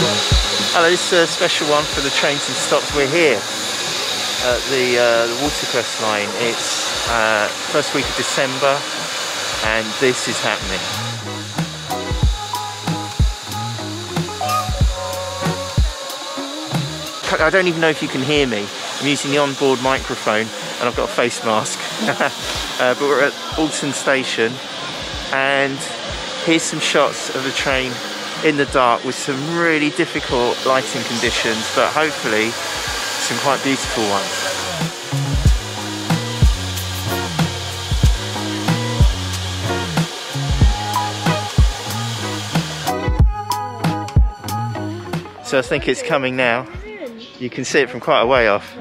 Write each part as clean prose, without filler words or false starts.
Hello, this is a special one for the trains and stops. We're here at the Watercress Line. It's first week of December and this is happening. I don't even know if you can hear me. I'm using the onboard microphone and I've got a face mask. But we're at Alton Station and here's some shots of the train in the dark with some really difficult lighting conditions, but hopefully some quite beautiful ones. So I think it's coming now. You can see it from quite a way off.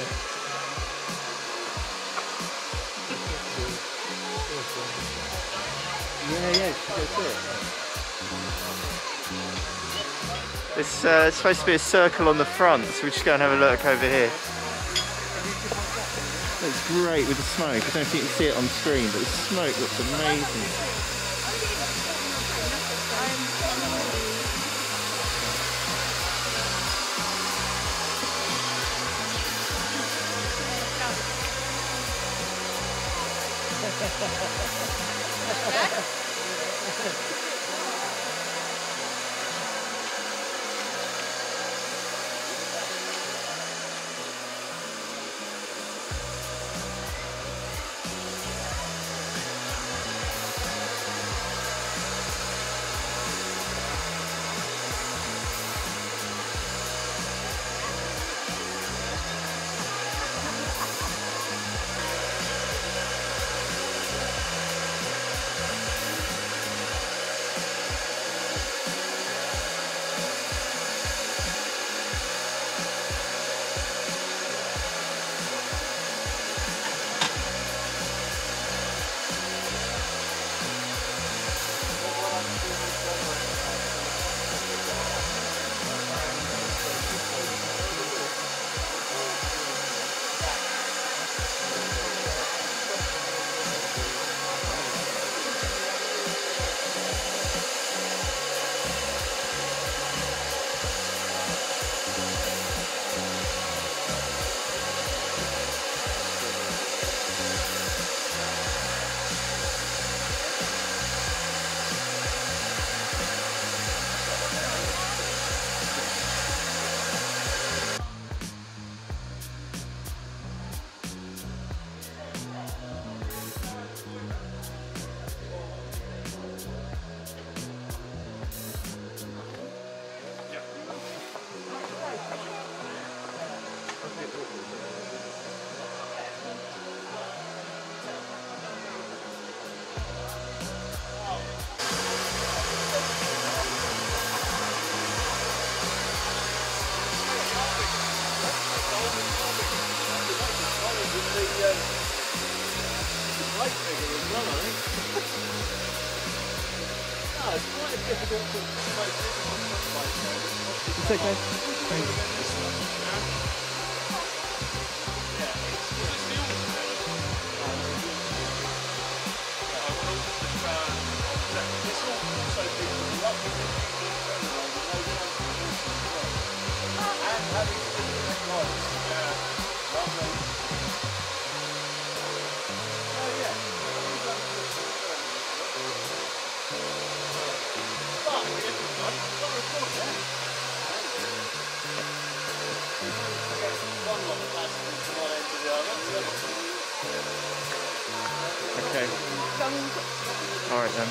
It's supposed to be a circle on the front, so we just go and have a look over here. It's great with the smoke. I don't think you can see it on screen, but the smoke looks amazing. It's okay. Thanks. Okay. All right then.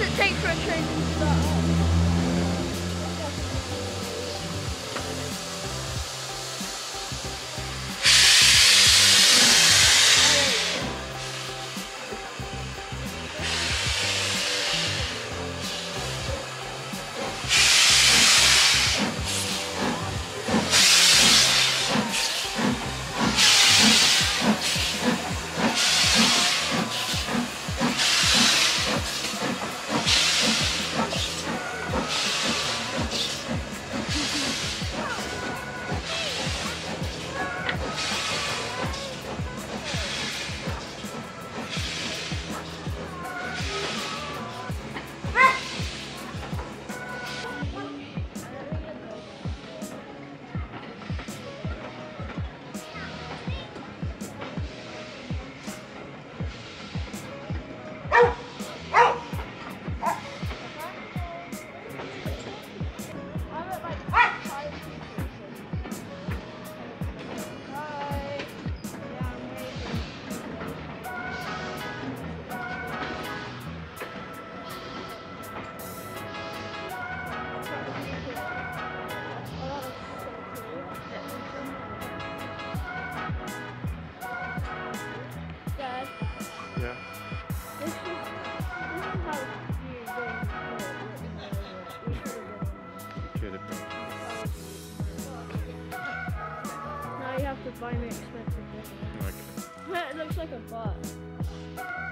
does it take for a train to start off? Buy me expensive. Okay. It looks like a bus.